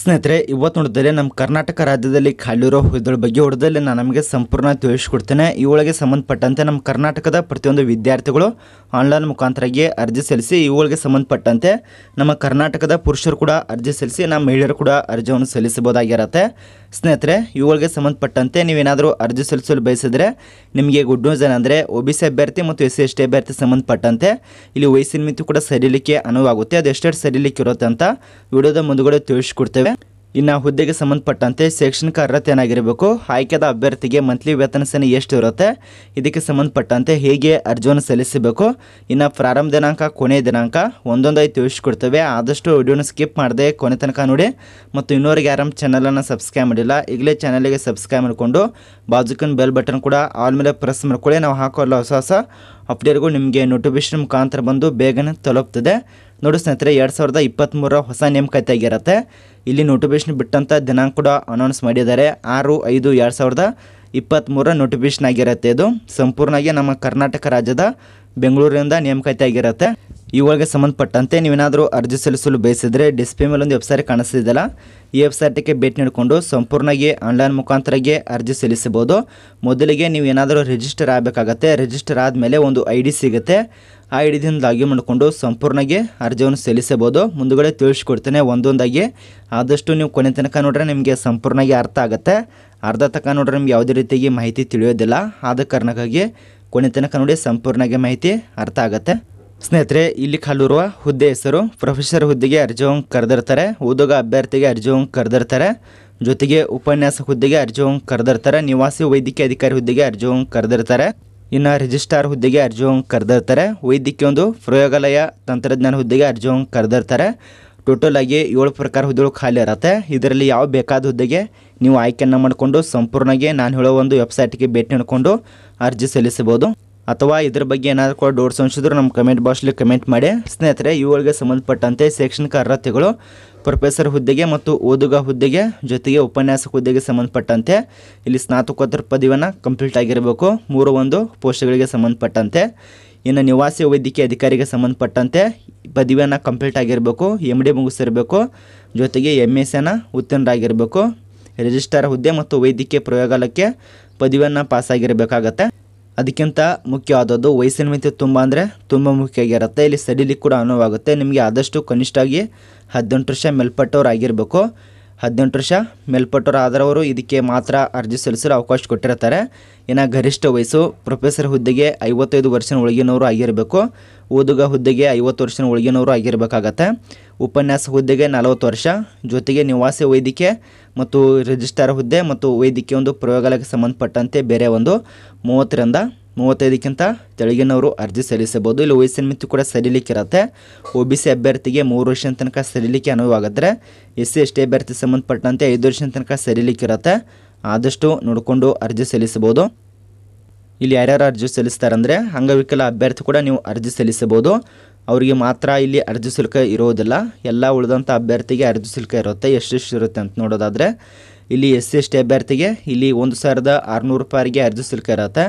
ಸ್ನೇಹಿತರೆ ಇವತ್ತು ನೋಡಿದರೆ ನಮ್ಮ ಕರ್ನಾಟಕ ರಾಜ್ಯದಲ್ಲಿ ಖಾಲಿರೋ ಇದರ ಬಗ್ಗೆ ಹೊರದಲ್ಲಿ ನಾನು ನಿಮಗೆ ಸಂಪೂರ್ಣ ತಿಳಿಸಿಕೊಡ್ತೇನೆ. ಈ ಒಳಗೆ ಸಂಬಂಧಪಟ್ಟಂತೆ ನಮ್ಮ ಕರ್ನಾಟಕದ ಪ್ರತಿಯೊಂದು ವಿದ್ಯಾರ್ಥಿಗಳು ಆನ್ಲೈನ್ ಮುಖಾಂತರವಾಗಿ ಅರ್ಜಿ ಸಲ್ಲಿಸಿ ಈ ಒಳಗೆ ಸಂಬಂಧಪಟ್ಟಂತೆ ನಮ್ಮ ಕರ್ನಾಟಕದ ಪುರುಷರು ಕೂಡ ಅರ್ಜಿ ಸಲ್ಲಿಸಿ ನಮ್ಮ ಮಹಿಳೆಯರು ಕೂಡ ಅರ್ಜಿಯನ್ನು ಸಲ್ಲಿಸಬಹುದಾಗಿರುತ್ತೆ. ಸ್ನೇಹಿತರೆ ಈ ಒಳಗೆ ಸಂಬಂಧಪಟ್ಟಂತೆ ನೀವು ಏನಾದರೂ ಅರ್ಜಿ ಸಲ್ಲಿಸಲು ಬಯಸಿದರೆ ನಿಮಗೆ ಗುಡ್ ನ್ಯೂಸ್ ಏನಂದ್ರೆ OBC ಅಭ್ಯರ್ಥಿ ಮತ್ತು SC ST ಅಭ್ಯರ್ಥಿ ಸಂಬಂಧಪಟ್ಟಂತೆ ಇಲ್ಲಿ ವಯಸ್ಸಿನ ಮಿತಿ ಕೂಡ ಸರಿಲಿಕ್ಕೆ ಅನುವಾಗುತ್ತೆ. ಅದು ಎಷ್ಟು ಸರಿಲಿಕ್ಕೆ ಇರುತ್ತೆ ಅಂತ ವಿಡಿಯೋದ ಮುಂದುಗಡೆ ತಿಳಿಸಿಕೊಡ್ತೇವೆ. ಇನ್ನು ಹುದ್ದೆಗೆ ಸಂಬಂಧಪಟ್ಟಂತೆ ಶೈಕ್ಷಣಿಕ ಅರ್ಹತೆ ಏನಾಗಿರಬೇಕು, ಆಯ್ಕೆದ ಅಭ್ಯರ್ಥಿಗೆ ಮಂತ್ಲಿ ವೇತನ ಸೇನೆ ಎಷ್ಟು ಇರುತ್ತೆ, ಇದಕ್ಕೆ ಸಂಬಂಧಪಟ್ಟಂತೆ ಹೇಗೆ ಅರ್ಜಿಯನ್ನು ಸಲ್ಲಿಸಬೇಕು, ಇನ್ನು ಪ್ರಾರಂಭ ದಿನಾಂಕ ಕೊನೆಯ ದಿನಾಂಕ ಒಂದೊಂದಾಗಿ ತಿಳಿಸಿಕೊಡ್ತೇವೆ. ಆದಷ್ಟು ವಿಡಿಯೋನ ಸ್ಕಿಪ್ ಮಾಡದೆ ಕೊನೆ ತನಕ ನೋಡಿ. ಮತ್ತು ಇನ್ನೋರಿಗೆ ಯಾರು ಚಾನಲನ್ನು ಸಬ್ಸ್ಕ್ರೈಬ್ ಮಾಡಿಲ್ಲ ಈಗಲೇ ಚಾನಲ್ಗೆ ಸಬ್ಸ್ಕ್ರೈಬ್ ಮಾಡಿಕೊಂಡು ಬಾಜುಕನ್ ಬೆಲ್ ಬಟನ್ ಕೂಡ ಆಲ್ ಮೇಲೆ ಪ್ರೆಸ್ ಮಾಡ್ಕೊಳ್ಳಿ. ನಾವು ಹಾಕೋಲ್ಲ ಹೊಸ ಹೊಸ ಅಪ್ಡೇಟ್ಗಳು ನಿಮಗೆ ನೋಟಿಫಿಕೇಶನ್ ಮುಖಾಂತರ ಬಂದು ಬೇಗನೆ ತಲುಪ್ತದೆ. ನೋಡಿ ಸ್ನೇಹಿತರೆ 2023 ಹೊಸ ನೇಮಕಾತಿ ಆಗಿರುತ್ತೆ. ಇಲ್ಲಿ ನೋಟಿಫಿಕೇಶನ್ ಬಿಟ್ಟಂಥ ದಿನಾಂಕ ಕೂಡ ಅನೌನ್ಸ್ ಮಾಡಿದ್ದಾರೆ. 6/5/2023 ನೋಟಿಫಿಕೇಶನ್ ಆಗಿರುತ್ತೆ. ಇದು ಸಂಪೂರ್ಣವಾಗಿ ನಮ್ಮ ಕರ್ನಾಟಕ ರಾಜ್ಯದ ಬೆಂಗಳೂರಿನಿಂದ ನೇಮಕಾತಿ ಆಗಿರುತ್ತೆ. ಈ ಒಳಗೆ ಸಂಬಂಧಪಟ್ಟಂತೆ ನೀವೇನಾದರೂ ಅರ್ಜಿ ಸಲ್ಲಿಸಲು ಬಯಸಿದರೆ ಡಿಸ್ಪ್ಲೇ ಮೇಲೆ ಒಂದು ವೆಬ್ಸೈಟ್ ಕಾಣಿಸ್ತಿದೆಯಲ್ಲ, ಈ ವೆಬ್ಸೈಟ್ಗೆ ಭೇಟಿ ನೀಡಿಕೊಂಡು ಸಂಪೂರ್ಣವಾಗಿ ಆನ್ಲೈನ್ ಮುಖಾಂತರಗೆ ಅರ್ಜಿ ಸಲ್ಲಿಸಬಹುದು. ಮೊದಲಿಗೆ ನೀವು ಏನಾದರೂ ರಿಜಿಸ್ಟರ್ ಆಗಬೇಕಾಗತ್ತೆ. ರಿಜಿಸ್ಟರ್ ಆದಮೇಲೆ ಒಂದು ID ಸಿಗುತ್ತೆ. ಆ ಐಡಿಯಿಂದ ಲಾಗಿನ್ ಮಾಡಿಕೊಂಡು ಸಂಪೂರ್ಣಗೆ ಅರ್ಜಿಯನ್ನು ಸಲ್ಲಿಸಬಹುದು. ಮುಂದುಗಡೆ ತಿಳಿಸ್ಕೊಡ್ತೇನೆ ಒಂದೊಂದಾಗಿ. ಆದಷ್ಟು ನೀವು ಕೊನೆ ತನಕ ನೋಡ್ರೆ ನಿಮಗೆ ಸಂಪೂರ್ಣವಾಗಿ ಅರ್ಥ ಆಗುತ್ತೆ. ಅರ್ಧ ತನಕ ನೋಡ್ರೆ ನಿಮ್ಗೆ ಯಾವುದೇ ರೀತಿಯಾಗಿ ಮಾಹಿತಿ ತಿಳಿಯೋದಿಲ್ಲ. ಆದ ಕಾರಣಕ್ಕಾಗಿ ಕೊನೆ ತನಕ ನೋಡಿ ಸಂಪೂರ್ಣಗೆ ಮಾಹಿತಿ ಅರ್ಥ ಆಗುತ್ತೆ. ಸ್ನೇಹಿತರೆ ಇಲ್ಲಿ ಖಾಲಿರುವ ಹುದ್ದೆ ಹೆಸರು ಪ್ರೊಫೆಸರ್ ಹುದ್ದೆಗೆ ಅರ್ಜಿಯನ್ನು ಕರೆದಿರ್ತಾರೆ, ಉದ್ಯೋಗ ಅಭ್ಯರ್ಥಿಗೆ ಅರ್ಜಿಯನ್ನು ಕರೆದಿರ್ತಾರೆ, ಜೊತೆಗೆ ಉಪನ್ಯಾಸಕ ಹುದ್ದೆಗೆ ಅರ್ಜಿಯನ್ನು ಕರೆದಿರ್ತಾರೆ, ನಿವಾಸಿ ವೈದ್ಯಕೀಯ ಅಧಿಕಾರಿ ಹುದ್ದೆಗೆ ಅರ್ಜಿಯನ್ನು ಕರೆದಿರ್ತಾರೆ, ಇನ್ನು ರಿಜಿಸ್ಟ್ರಾರ್ ಹುದ್ದೆಗೆ ಅರ್ಜಿಯನ್ನು ಕರೆದಿರ್ತಾರೆ, ವೈದ್ಯಕೀಯ ಒಂದು ಪ್ರಯೋಗಾಲಯ ತಂತ್ರಜ್ಞಾನ ಹುದ್ದೆಗೆ ಅರ್ಜಿಯನ್ನು ಕರೆದಿರ್ತಾರೆ. ಟೋಟಲ್ ಆಗಿ 7 ಪ್ರಕಾರ ಹುದ್ದೆಗಳು ಖಾಲಿ ಇರುತ್ತೆ. ಇದರಲ್ಲಿ ಯಾವ ಬೇಕಾದ ಹುದ್ದೆಗೆ ನೀವು ಆಯ್ಕೆಯನ್ನು ಮಾಡಿಕೊಂಡು ಸಂಪೂರ್ಣಗೆ ನಾನು ಹೇಳೋ ಒಂದು ವೆಬ್ಸೈಟ್ಗೆ ಭೇಟಿ ನೀಡಿಕೊಂಡು ಅರ್ಜಿ ಸಲ್ಲಿಸಬಹುದು. ಅಥವಾ ಇದರ ಬಗ್ಗೆ ಏನಾದರೂ ಕೂಡ ಡೌಟ್ಸ್ ಅನಿಸಿದ್ರು ನಮ್ಮ ಕಮೆಂಟ್ ಬಾಕ್ಸಲ್ಲಿ ಕಮೆಂಟ್ ಮಾಡಿ. ಸ್ನೇಹಿತರೆ ಇವುಗಳಿಗೆ ಸಂಬಂಧಪಟ್ಟಂತೆ ಶೈಕ್ಷಣಿಕ ಅರ್ಹತೆಗಳು ಪ್ರೊಫೆಸರ್ ಹುದ್ದೆಗೆ ಮತ್ತು ಓದುಗ ಹುದ್ದೆಗೆ ಜೊತೆಗೆ ಉಪನ್ಯಾಸಕ ಹುದ್ದೆಗೆ ಸಂಬಂಧಪಟ್ಟಂತೆ ಇಲ್ಲಿ ಸ್ನಾತಕೋತ್ತರ ಪದವಿಯನ್ನು ಕಂಪ್ಲೀಟ್ ಆಗಿರಬೇಕು 3 ಪೋಸ್ಟ್ಗಳಿಗೆ ಸಂಬಂಧಪಟ್ಟಂತೆ. ಇನ್ನು ನಿವಾಸಿ ವೈದ್ಯಕೀಯ ಅಧಿಕಾರಿಗೆ ಸಂಬಂಧಪಟ್ಟಂತೆ ಪದವಿಯನ್ನು ಕಂಪ್ಲೀಟ್ ಆಗಿರಬೇಕು, MD ಮುಗಿಸಿರಬೇಕು, ಜೊತೆಗೆ MS ಅನ್ನು ಉತ್ತೀರ್ಣರಾಗಿರಬೇಕು. ರಿಜಿಸ್ಟ್ರಾರ್ ಹುದ್ದೆ ಮತ್ತು ವೈದ್ಯಕೀಯ ಪ್ರಯೋಗಾಲಯಕ್ಕೆ ಪದವಿಯನ್ನು ಪಾಸಾಗಿರಬೇಕಾಗತ್ತೆ. ಅದಕ್ಕಿಂತ ಮುಖ್ಯವಾದದ್ದು ವಯಸ್ಸಿನ ಮಿತಿ ತುಂಬ ಮುಖ್ಯ ಆಗಿರುತ್ತೆ. ಇಲ್ಲಿ ಸಡಿಲಿಕ್ಕೆ ಕೂಡ ಅನುವಾಗುತ್ತೆ. ನಿಮಗೆ ಆದಷ್ಟು ಕನಿಷ್ಠವಾಗಿ 18 ವರ್ಷ ಮೇಲ್ಪಟ್ಟವ್ರು ಆಗಿರಬೇಕು. 18 ವರ್ಷ ಮೇಲ್ಪಟ್ಟವ್ರು ಆದರವರು ಇದಕ್ಕೆ ಮಾತ್ರ ಅರ್ಜಿ ಸಲ್ಲಿಸಲು ಅವಕಾಶ ಕೊಟ್ಟಿರ್ತಾರೆ. ಇನ್ನು ಗರಿಷ್ಠ ವಯಸ್ಸು ಪ್ರೊಫೆಸರ್ ಹುದ್ದೆಗೆ 55 ವರ್ಷದ ಒಳಗಿನವರು ಆಗಿರಬೇಕು, ಓದುಗ ಹುದ್ದೆಗೆ 50 ವರ್ಷದ ಒಳಗಿನವರು ಆಗಿರಬೇಕಾಗತ್ತೆ, ಉಪನ್ಯಾಸ ಹುದ್ದೆಗೆ 40 ವರ್ಷ, ಜೊತೆಗೆ ನಿವಾಸಿ ವೈದ್ಯಕೀಯ ಮತ್ತು ರಿಜಿಸ್ಟ್ರಾರ್ ಹುದ್ದೆ ಮತ್ತು ವೈದ್ಯಕೀಯ ಒಂದು ಪ್ರಯೋಗಾಲಯಕ್ಕೆ ಸಂಬಂಧಪಟ್ಟಂತೆ ಬೇರೆ ಒಂದು 30ರಿಂದ 35ಕ್ಕಿಂತ ತೆಳಗಿನವರು ಅರ್ಜಿ ಸಲ್ಲಿಸಬಹುದು. ಇಲ್ಲಿ ವಯಸ್ಸಿನ ಮಿತಿ ಕೂಡ ಸರಿಲಿಕ್ಕಿರುತ್ತೆ. OBC ಅಭ್ಯರ್ಥಿಗೆ 3 ವರ್ಷದ ತನಕ ಸರಿಲಿಕ್ಕೆ ಅನುವಾಗಿದ್ದರೆ SC ST ಅಭ್ಯರ್ಥಿ ಸಂಬಂಧಪಟ್ಟಂತೆ 5 ವರ್ಷದ ತನಕ ಸರಿಲಿಕ್ಕಿರುತ್ತೆ. ಆದಷ್ಟು ನೋಡಿಕೊಂಡು ಅರ್ಜಿ ಸಲ್ಲಿಸಬಹುದು. ಇಲ್ಲಿ ಯಾರ್ಯಾರು ಅರ್ಜಿ ಸಲ್ಲಿಸ್ತಾರಂದರೆ ಅಂಗವಿಕಲ ಅಭ್ಯರ್ಥಿ ಕೂಡ ನೀವು ಅರ್ಜಿ ಸಲ್ಲಿಸಬಹುದು. ಅವರಿಗೆ ಮಾತ್ರ ಇಲ್ಲಿ ಅರ್ಜಿ ಶುಲ್ಕ ಇರೋದಿಲ್ಲ. ಎಲ್ಲ ಉಳಿದಂಥ ಅಭ್ಯರ್ಥಿಗೆ ಅರ್ಜಿ ಶುಲ್ಕ ಇರುತ್ತೆ. ಎಷ್ಟೆಷ್ಟು ಇರುತ್ತೆ ಅಂತ ನೋಡೋದಾದರೆ ಇಲ್ಲಿ SC ST ಅಭ್ಯರ್ಥಿಗೆ ಇಲ್ಲಿ 1,600 ರೂಪಾಯಿಗೆ ಅರ್ಜಿ ಶುಲ್ಕ ಇರುತ್ತೆ.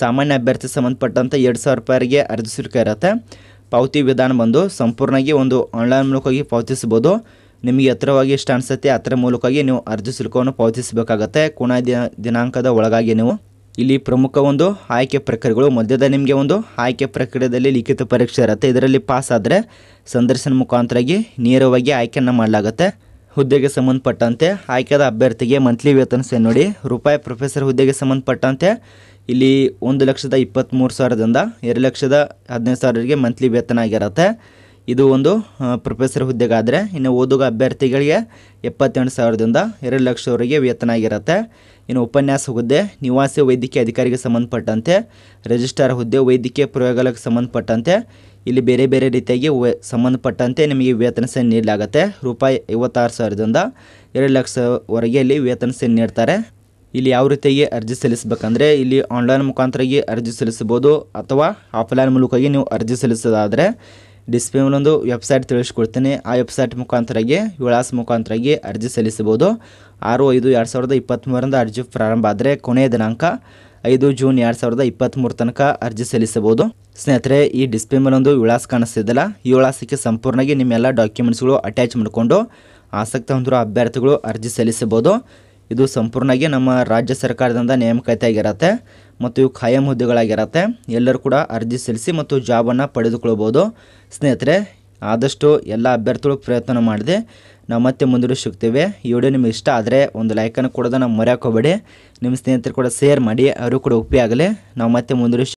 ಸಾಮಾನ್ಯ ಅಭ್ಯರ್ಥಿ ಸಂಬಂಧಪಟ್ಟಂತೆ 2,000 ರೂಪಾಯಿಗೆ ಅರ್ಜಿ ಶುಲ್ಕ ಇರುತ್ತೆ. ಪಾವತಿ ವಿಧಾನ ಬಂದು ಸಂಪೂರ್ಣವಾಗಿ ಒಂದು ಆನ್ಲೈನ್ ಮೂಲಕವಾಗಿ ಪಾವತಿಸ್ಬೋದು. ನಿಮಗೆ ಹತ್ರವಾಗಿ ಎಷ್ಟು ಅನಿಸುತ್ತೆ ಅದರ ಮೂಲಕವಾಗಿ ನೀವು ಅರ್ಜಿ ಶುಲ್ಕವನ್ನು ಪಾವತಿಸಬೇಕಾಗತ್ತೆ ಕೊನೆಯ ದಿನಾಂಕದ ಒಳಗಾಗಿ. ನೀವು ಇಲ್ಲಿ ಪ್ರಮುಖ ಒಂದು ಆಯ್ಕೆ ಪ್ರಕ್ರಿಯೆಗಳು ಮಧ್ಯದ ನಿಮಗೆ ಒಂದು ಆಯ್ಕೆ ಪ್ರಕ್ರಿಯೆಯಲ್ಲಿ ಲಿಖಿತ ಪರೀಕ್ಷೆ ಇರುತ್ತೆ. ಇದರಲ್ಲಿ ಪಾಸ್ ಆದರೆ ಸಂದರ್ಶನ ಮುಖಾಂತರವಾಗಿ ನೇರವಾಗಿ ಆಯ್ಕೆಯನ್ನು ಮಾಡಲಾಗುತ್ತೆ. ಹುದ್ದೆಗೆ ಸಂಬಂಧಪಟ್ಟಂತೆ ಆಯ್ಕೆದ ಅಭ್ಯರ್ಥಿಗೆ ಮಂತ್ಲಿ ವೇತನ ಸೇನೆ ನೋಡಿ ರೂಪಾಯಿ. ಪ್ರೊಫೆಸರ್ ಹುದ್ದೆಗೆ ಸಂಬಂಧಪಟ್ಟಂತೆ ಇಲ್ಲಿ 1,23,000ದಿಂದ 2,15,000ಗೆ ಮಂತ್ಲಿ ವೇತನ ಆಗಿರುತ್ತೆ. ಇದು ಒಂದು ಪ್ರೊಫೆಸರ್ ಹುದ್ದೆಗಾದರೆ. ಇನ್ನು ಓದುಗ ಅಭ್ಯರ್ಥಿಗಳಿಗೆ 78,000ದಿಂದ 2,00,000ವರೆಗೆ ವೇತನ ಆಗಿರುತ್ತೆ. ಇನ್ನು ಉಪನ್ಯಾಸ ಹುದ್ದೆ, ನಿವಾಸಿ ವೈದ್ಯಕೀಯ ಅಧಿಕಾರಿಗೆ ಸಂಬಂಧಪಟ್ಟಂತೆ, ರಿಜಿಸ್ಟ್ರಾರ್ ಹುದ್ದೆ, ವೈದ್ಯಕೀಯ ಪ್ರಯೋಗಾಲಯಕ್ಕೆ ಸಂಬಂಧಪಟ್ಟಂತೆ ಇಲ್ಲಿ ಬೇರೆ ಬೇರೆ ರೀತಿಯಾಗಿ ಸಂಬಂಧಪಟ್ಟಂತೆ ನಿಮಗೆ ವೇತನ ಸೇನೆ ನೀಡಲಾಗುತ್ತೆ. ರೂಪಾಯಿ 56,000ದಿಂದ 2,00,000ವರೆಗೆ ಇಲ್ಲಿ ವೇತನ ಸೇನೆ ನೀಡ್ತಾರೆ. ಇಲ್ಲಿ ಯಾವ ರೀತಿಯಾಗಿ ಅರ್ಜಿ ಸಲ್ಲಿಸಬೇಕಂದ್ರೆ ಇಲ್ಲಿ ಆನ್ಲೈನ್ ಮುಖಾಂತರವಾಗಿ ಅರ್ಜಿ ಸಲ್ಲಿಸಬಹುದು ಅಥವಾ ಆಫ್ಲೈನ್ ಮೂಲಕವಾಗಿ ನೀವು ಅರ್ಜಿ ಸಲ್ಲಿಸೋದಾದರೆ ಡಿಸ್ಪ್ಲೇ ಮೇಲೊಂದು ವೆಬ್ಸೈಟ್ ತಿಳಿಸ್ಕೊಡ್ತೀನಿ. ಆ ವೆಬ್ಸೈಟ್ ಮುಖಾಂತರಗೆ ವಿಳಾಸ ಮುಖಾಂತರಗೆ ಅರ್ಜಿ ಸಲ್ಲಿಸಬಹುದು. 6/5/2023 ಅರ್ಜಿ ಪ್ರಾರಂಭ ಆದರೆ ಕೊನೆಯ ದಿನಾಂಕ 5 ಜೂನ್ 2023 ತನಕ ಅರ್ಜಿ ಸಲ್ಲಿಸಬಹುದು. ಸ್ನೇಹಿತರೆ ಈ ಡಿಸ್ಪ್ಲೇ ಮೇಲೊಂದು ವಿಳಾಸ ಕಾಣಿಸ್ತಿದ್ದಲ್ಲ, ಈ ವಿಳಾಸಕ್ಕೆ ಸಂಪೂರ್ಣವಾಗಿ ನಿಮ್ಮೆಲ್ಲ ಡಾಕ್ಯುಮೆಂಟ್ಸ್ಗಳು ಅಟ್ಯಾಚ್ ಮಾಡಿಕೊಂಡು ಆಸಕ್ತ ಹೊಂದಿರುವ ಅಭ್ಯರ್ಥಿಗಳು ಅರ್ಜಿ ಸಲ್ಲಿಸಬಹುದು। ಇದು ಸಂಪೂರ್ಣವಾಗಿ ನಮ್ಮ ರಾಜ್ಯ ಸರ್ಕಾರದಿಂದ ನೇಮಕಾತಿ ಆಗಿರುತ್ತೆ ಮತ್ತು ಇವು ಖಾಯಂ ಹುದ್ದೆಗಳಾಗಿರುತ್ತೆ। ಎಲ್ಲರೂ ಕೂಡ ಅರ್ಜಿ ಸಲ್ಲಿಸಿ ಮತ್ತು ಜಾಬನ್ನು ಪಡೆದುಕೊಳ್ಳಬಹುದು। ಸ್ನೇಹಿತರೆ, ಆದಷ್ಟು ಎಲ್ಲ ಅಭ್ಯರ್ಥಿಗಳು ಪ್ರಯತ್ನ ಮಾಡಿದೆ ನಾವು ಮತ್ತೆ ಮುಂದೆ ಸಿಗ್ತೇವೆ। ಈ ವಿಡಿಯೋ ನಿಮಗೆ ಇಷ್ಟ ಆದರೆ ಒಂದು ಲೈಕನ್ನು ಕೊಡೋದನ್ನು ಮರೆಯೋಕೋಬೇಡಿ, ನಿಮ್ಮ ಸ್ನೇಹಿತರು ಕೂಡ ಶೇರ್ ಮಾಡಿ ಅವರು ಕೂಡ ಉಪಯೋಗ ಆಗಲಿ। ನಾವು ಮತ್ತೆ ಮುಂದೆ